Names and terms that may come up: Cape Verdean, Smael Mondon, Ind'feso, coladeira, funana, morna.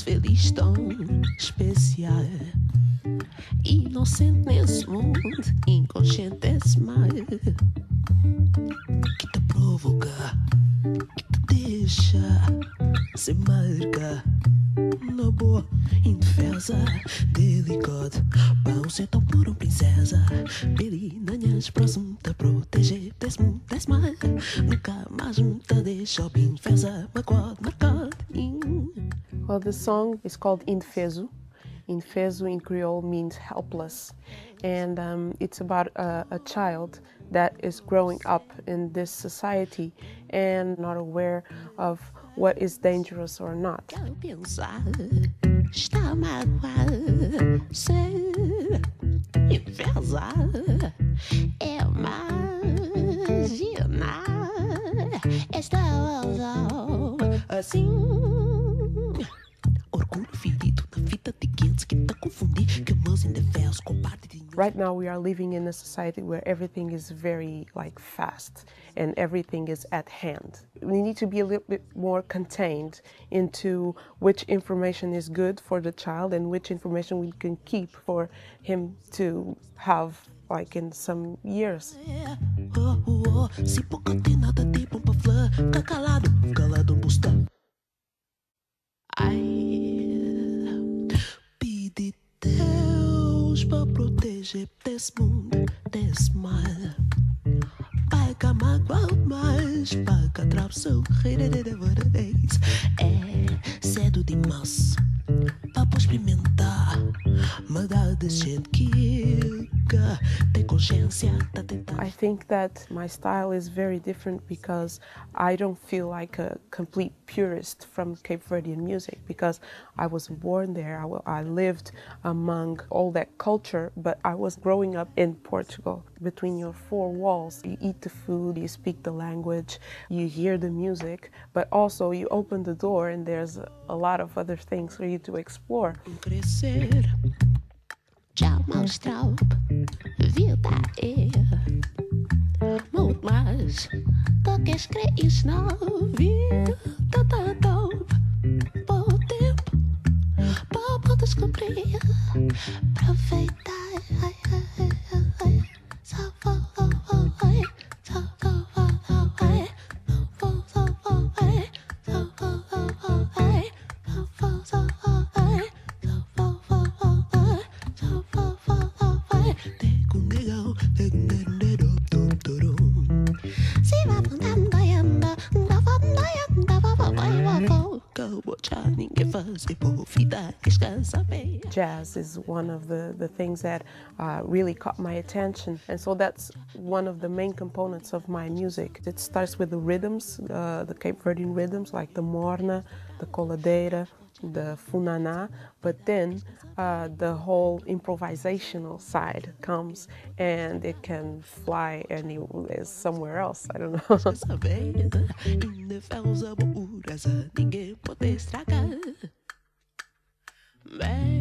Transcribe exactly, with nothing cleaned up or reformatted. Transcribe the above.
faz feliz, tão especial. Inocente nesse mundo, inconsciente esse mal que te provoca, que te deixa sem marca. Na boa, indefesa, delicado, pão ser tão puro, princesa. Peridanhas, próximo te proteger, desse mundo, desse mal. Nunca mais me te deixa, indefesa, magoado, marcado. Well, the song is called Ind'feso. Ind'feso in Creole means helpless, and um, it's about a, a child that is growing up in this society and not aware of what is dangerous or not. Right now we are living in a society where everything is very like fast and everything is at hand. We need to be a little bit more contained into which information is good for the child and which information we can keep for him to have like in some years. Para proteger desse mundo, desse mal. Paga mágoa demais, paga traição, é cedo demais para experimentar. Mas dá de gente que tem consciência. I think that my style is very different because I don't feel like a complete purist from Cape Verdean music, because I wasn't born there, I, I lived among all that culture, but I was growing up in Portugal. Between your four walls, you eat the food, you speak the language, you hear the music, but also you open the door and there's a, a lot of other things for you to explore. Jazz is one of the, the things that uh, really caught my attention, and so that's one of the main components of my music. It starts with the rhythms, uh, the Cape Verdean rhythms like the morna, the coladeira, the funana, but then uh, the whole improvisational side comes and it can fly any somewhere else, I don't know.